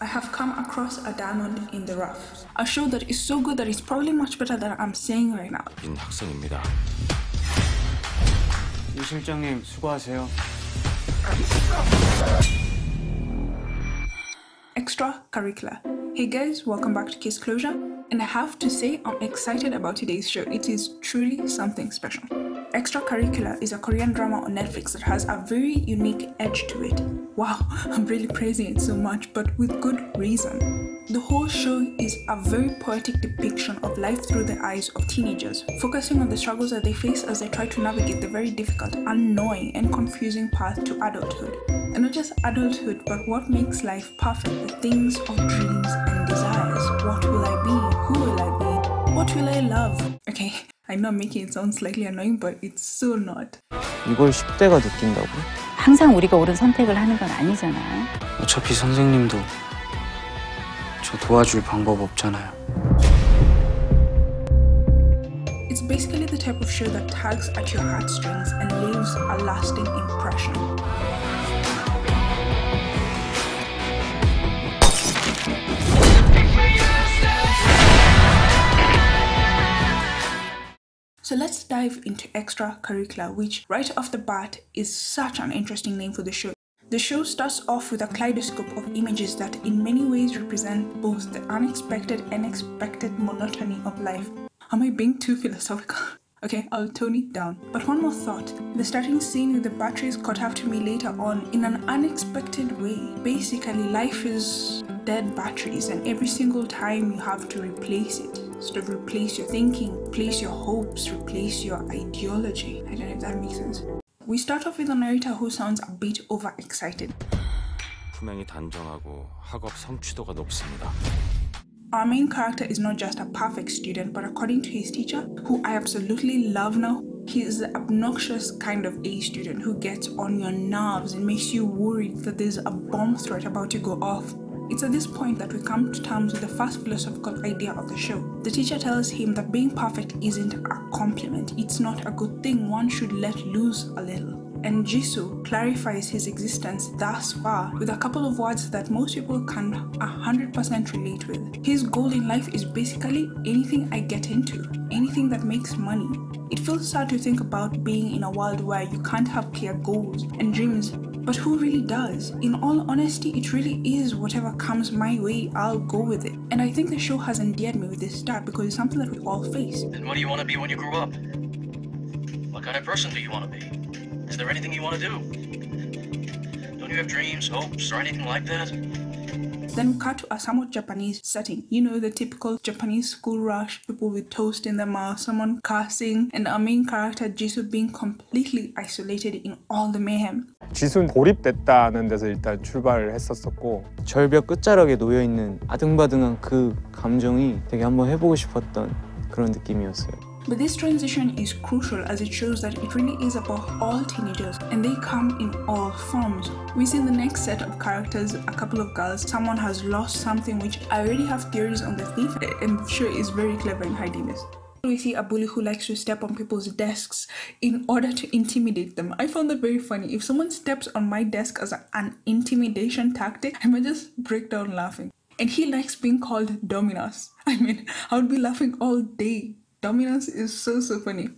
I have come across a diamond in the rough. A show that is so good that it's probably much better than I'm saying right now. 인 학생입니다. 이 실장님 수고하세요. Extracurricular. Hey guys, welcome back to Kiss Closure, and I have to say I'm excited about today's show. It is truly something special. Extracurricular is a Korean drama on Netflix that has a very unique edge to it. Wow, I'm really praising it so much, but with good reason. The whole show is a very poetic depiction of life through the eyes of teenagers, focusing on the struggles that they face as they try to navigate the very difficult, annoying, and confusing path to adulthood. And not just adulthood, but what makes life perfect, the things of dreams and desires. What will I be? Who will I be? What will I love? Okay, I know I'm making it sound slightly annoying, but it's so not. 이걸 10대가 느낀다고? 항상 우리가 옳은 선택을 하는 건 아니잖아. 어차피 선생님도 저 도와줄 방법 없잖아요. It's basically the type of show that tugs at your heartstrings and leaves a lasting impression. So let's dive into Extracurricular, which right off the bat is such an interesting name for the show. The show starts off with a kaleidoscope of images that in many ways represent both the unexpected and expected monotony of life. Am I being too philosophical? Okay, I'll tone it down. But one more thought, the starting scene with the batteries caught up to me later on in an unexpected way. Basically, life is dead batteries, and every single time you have to replace it. So replace your thinking, replace your hopes, replace your ideology. I don't know if that makes sense. We start off with a narrator who sounds a bit overexcited. Our main character is not just a perfect student, but according to his teacher, who I absolutely love now, he is the obnoxious kind of A student who gets on your nerves and makes you worried that there's a bomb threat about to go off. It's at this point that we come to terms with the first philosophical idea of the show. The teacher tells him that being perfect isn't a compliment, it's not a good thing, one should let loose a little. And Jisoo clarifies his existence thus far with a couple of words that most people can 100% relate with. His goal in life is basically anything I get into, anything that makes money. It feels sad to think about being in a world where you can't have clear goals and dreams, but who really does? In all honesty, it really is whatever comes my way, I'll go with it. And I think the show has endeared me with this start because it's something that we all face. And what do you want to be when you grow up? What kind of person do you want to be? Is there anything you want to do? Don't you have dreams, hopes, or anything like that? Then we cut to a somewhat Japanese setting. You know, the typical Japanese school rush, people with toast in their mouth, someone cursing, and our main character Jisoo being completely isolated in all the mayhem. 지수는 고립됐다는 데서 일단 출발을 했었었고 절벽 끝자락에 놓여 있는 아등바등한 그 감정이 되게 한번 해보고 싶었던 그런 느낌이었어요. But this transition is crucial as it shows that it really is about all teenagers and they come in all forms. We see the next set of characters, a couple of girls, someone has lost something which I already have theories on the thief and I'm sure is very clever in hiding this. We see a bully who likes to step on people's desks in order to intimidate them. I found that very funny. If someone steps on my desk as an intimidation tactic, I might just break down laughing. And he likes being called Dominus. I mean, I would be laughing all day. Dominus is so funny.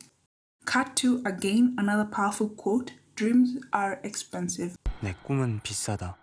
Cut to again another powerful quote, dreams are expensive. 내 꿈은 비싸다.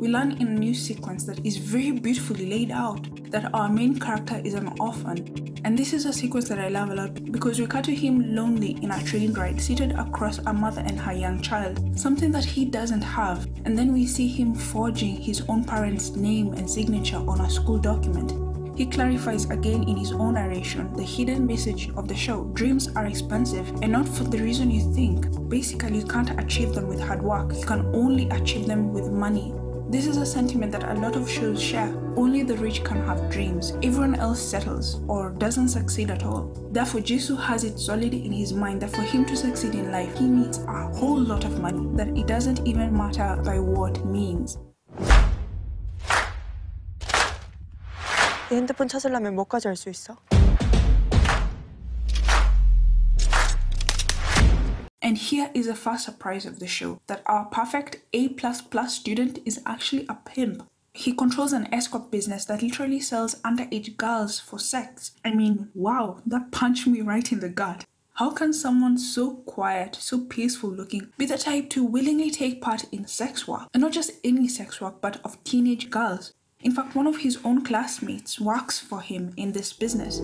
We learn in a new sequence that is very beautifully laid out that our main character is an orphan. And this is a sequence that I love a lot because we cut to him lonely in a train ride, seated across a mother and her young child, something that he doesn't have. And then we see him forging his own parents' name and signature on a school document. He clarifies again in his own narration the hidden message of the show. Dreams are expensive and not for the reason you think. Basically, you can't achieve them with hard work. You can only achieve them with money. This is a sentiment that a lot of shows share. Only the rich can have dreams. Everyone else settles or doesn't succeed at all. Therefore, Jisoo has it solidly in his mind that for him to succeed in life, he needs a whole lot of money, that it doesn't even matter by what means. 내 핸드폰 찾으려면 뭐까지 할 수 있어? And here is a fast surprise of the show, that our perfect A++ student is actually a pimp. He controls an escort business that literally sells underage girls for sex. I mean, wow, that punched me right in the gut. How can someone so quiet, so peaceful looking, be the type to willingly take part in sex work? And not just any sex work, but of teenage girls. In fact, one of his own classmates works for him in this business.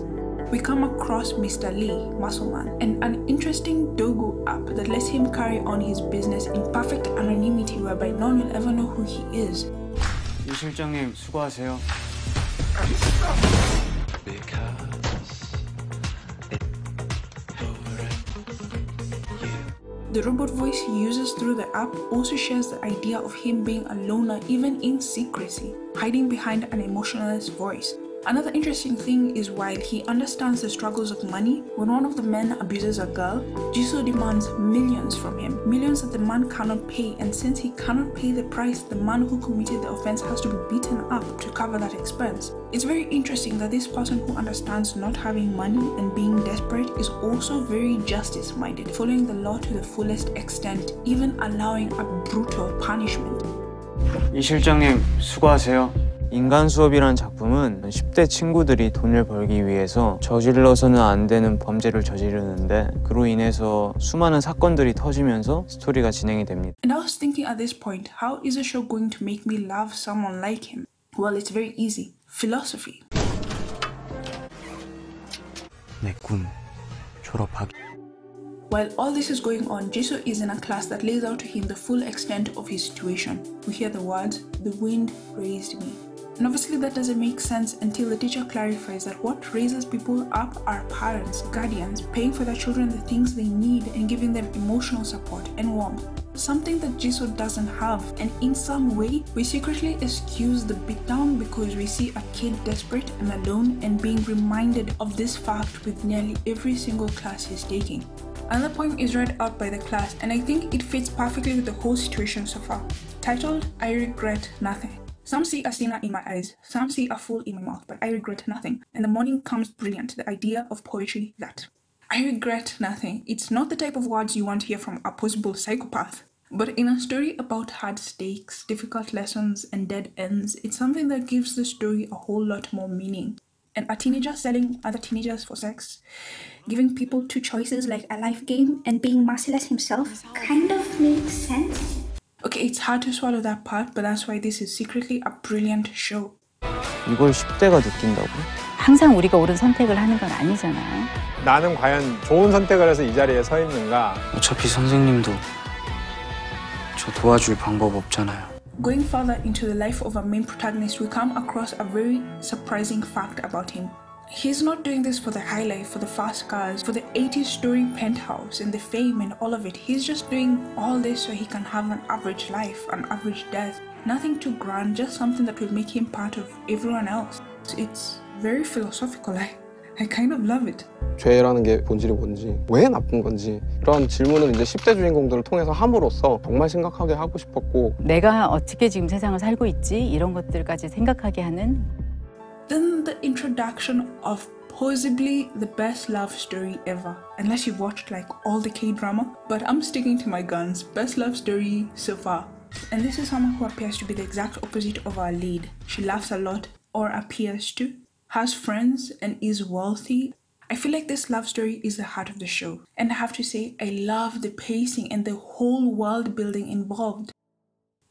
We come across Mr. Lee, Muscle Man, and an interesting dogo app that lets him carry on his business in perfect anonymity whereby no one will ever know who he is. 이 실장님 수고하세요. The robot voice he uses through the app also shares the idea of him being a loner even in secrecy, hiding behind an emotionless voice. Another interesting thing is while he understands the struggles of money, when one of the men abuses a girl, Jisoo demands millions from him, millions that the man cannot pay, and since he cannot pay the price, the man who committed the offense has to be beaten up to cover that expense. It's very interesting that this person who understands not having money and being desperate is also very justice-minded, following the law to the fullest extent, even allowing a brutal punishment. 이 실장님, 수고하세요. 인간 수업이란 작품은 10대 친구들이 돈을 벌기 위해서 저질러서는 안 되는 범죄를 저지르는데 그로 인해서 수많은 사건들이 터지면서 스토리가 진행이 됩니다. And I was thinking at this point, how is a show going to make me love someone like him? Well, it's very easy. Philosophy. 내 꿈, 졸업하기. While all this is going on, Jisoo is in a class that lays out to him the full extent of his situation. We hear the words, "The wind raised me." And obviously that doesn't make sense until the teacher clarifies that what raises people up are parents, guardians, paying for their children the things they need and giving them emotional support and warmth. Something that Jisoo doesn't have, and in some way, we secretly excuse the beatdown because we see a kid desperate and alone and being reminded of this fact with nearly every single class he's taking. Another poem is read out by the class and I think it fits perfectly with the whole situation so far, titled, "I Regret Nothing." Some see a sinner in my eyes, some see a fool in my mouth, but I regret nothing. And the morning comes brilliant, the idea of poetry that. I regret nothing. It's not the type of words you want to hear from a possible psychopath. But in a story about hard stakes, difficult lessons, and dead ends, it's something that gives the story a whole lot more meaning. And a teenager selling other teenagers for sex, giving people two choices like a life game and being merciless himself kind of makes sense. Okay, it's hard to swallow that part, but that's why this is secretly a brilliant show. 이걸 10대가 느낀다고? 항상 우리가 옳은 선택을 하는 건 아니잖아. 나는 과연 좋은 선택을 해서 이 자리에 서 있는가? 어차피 선생님도 저 도와줄 방법 없잖아요. Going further into the life of our main protagonist, we come across a very surprising fact about him. He's not doing this for the high life, for the fast cars, for the 80-story penthouse and the fame and all of it. He's just doing all this so he can have an average life, an average death. Nothing too grand, just something that will make him part of everyone else. It's very philosophical. I kind of love it. 죄라는 게 본질이 뭔지, 왜 나쁜 건지 이런 질문을 이제 10대 주인공들을 통해서 함으로써 정말 심각하게 하고 싶었고 내가 어떻게 지금 세상을 살고 있지? 이런 것들까지 생각하게 하는 Then the introduction of possibly the best love story ever, unless you've watched like all the K-drama, but I'm sticking to my guns, best love story so far. And this is someone who appears to be the exact opposite of our lead. She laughs a lot, or appears to, has friends and is wealthy. I feel like this love story is the heart of the show. And I have to say, I love the pacing and the whole world building involved.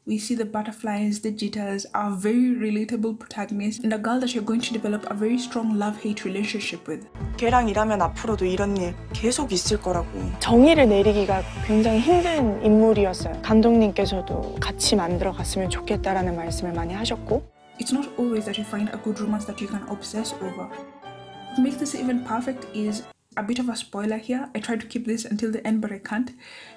We see the butterflies, the jitters, our very relatable protagonist, and a girl that you're going to develop a very strong love-hate relationship with. 걔랑 일하면 앞으로도 이런 일 계속 있을 거라고. 정의를 내리기가 굉장히 힘든 인물이었어요. 감독님께서도 같이 만들어갔으면 좋겠다라는 말씀을 많이 하셨고. It's not always that you find a good romance that you can obsess over. What makes this even perfect is a bit of a spoiler here. I tried to keep this until the end, but I can't.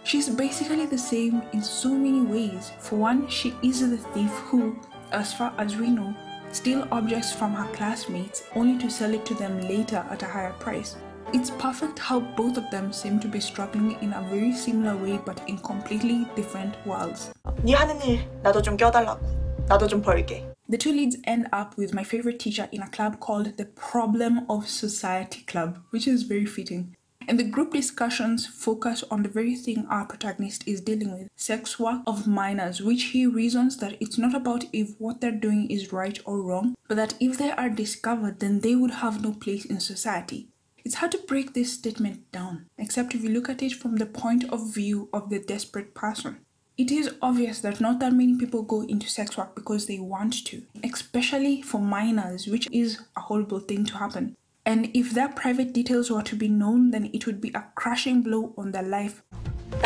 She's basically the same in so many ways. For one, she is the thief who, as far as we know, steals objects from her classmates only to sell it to them later at a higher price. It's perfect how both of them seem to be struggling in a very similar way, but in completely different worlds. 네 하는 일 나도 좀 껴달라고. 나도 좀 벌게. The two leads end up with my favorite teacher in a club called the Problem of Society Club, which is very fitting. And the group discussions focus on the very thing our protagonist is dealing with, sex work of minors, which he reasons that it's not about if what they're doing is right or wrong, but that if they are discovered, then they would have no place in society. It's hard to break this statement down, except if you look at it from the point of view of the desperate person. It is obvious that not that many people go into sex work because they want to, especially for minors, which is a horrible thing to happen. And if their private details were to be known, then it would be a crashing blow on their life.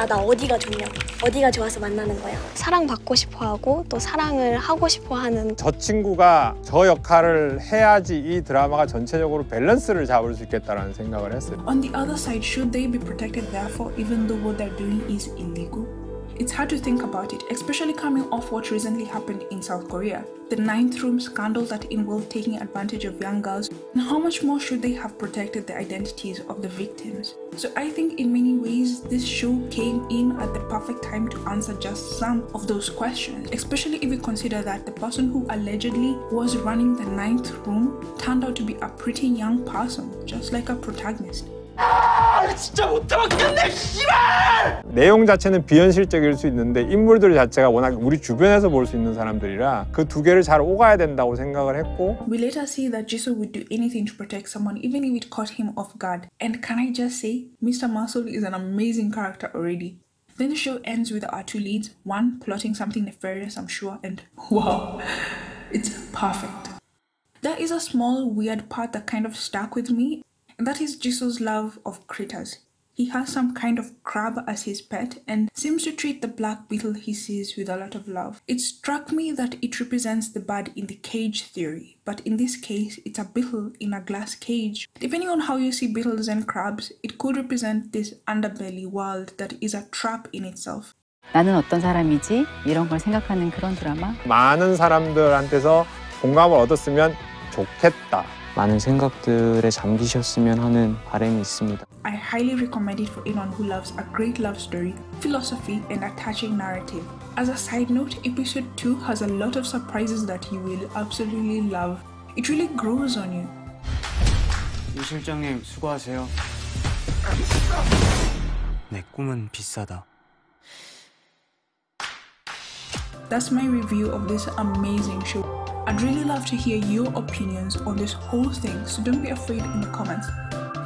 나 어디가 좋냐고. 어디가 좋아서 만나는 거야. 사랑받고 싶어 하고 또 사랑을 하고 싶어 하는 저 친구가 저 역할을 해야지 이 드라마가 전체적으로 밸런스를 잡을 수 있겠다라는 생각을 했어요. On the other side, should they be protected therefore even though what they're doing is illegal? It's hard to think about it, especially coming off what recently happened in South Korea, the ninth room scandal that involved taking advantage of young girls, and how much more should they have protected the identities of the victims. So I think in many ways this show came in at the perfect time to answer just some of those questions, especially if you consider that the person who allegedly was running the ninth room turned out to be a pretty young person, just like our protagonist. 진짜 못해먹겠네, 씨발! 내용 자체는 비현실적일 수 있는데 인물들 자체가 워낙 우리 주변에서 볼 수 있는 사람들이라 그 두 개를 잘 오가야 된다고 생각을 했고. We later see that Jisoo would do anything to protect someone even if it caught him off guard. And can I just say, Mr. Muscle is an amazing character already. Then the show ends with our two leads, one plotting something nefarious, I'm sure, and wow, it's perfect. There is a small weird part that kind of stuck with me. And that is Jisoo's love of critters. He has some kind of crab as his pet and seems to treat the black beetle he sees with a lot of love. It struck me that it represents the bird in the cage theory, but in this case, it's a beetle in a glass cage. Depending on how you see beetles and crabs, it could represent this underbelly world that is a trap in itself. 나는 어떤 사람이지? 이런 걸 생각하는 그런 드라마? 많은 사람들한테서 공감을 얻었으면 좋겠다. 많은 생각들에 잠기셨으면 하는 바람이 있습니다. I highly recommend it for anyone who loves a great love story, philosophy, and attaching narrative. As a side note, episode 2 has a lot of surprises that you will absolutely love. It really grows on you. 이 실장님 수고하세요. 내 꿈은 비싸다. That's my review of this amazing show. I'd really love to hear your opinions on this whole thing, so don't be afraid in the comments.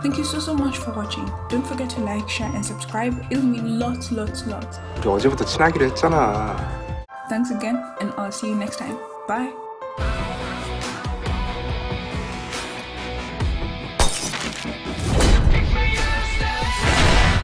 Thank you so much for watching. Don't forget to like, share and subscribe. It'll mean lots. 우리 어제부터 친하기로 했잖아. Thanks again and I'll see you next time. Bye!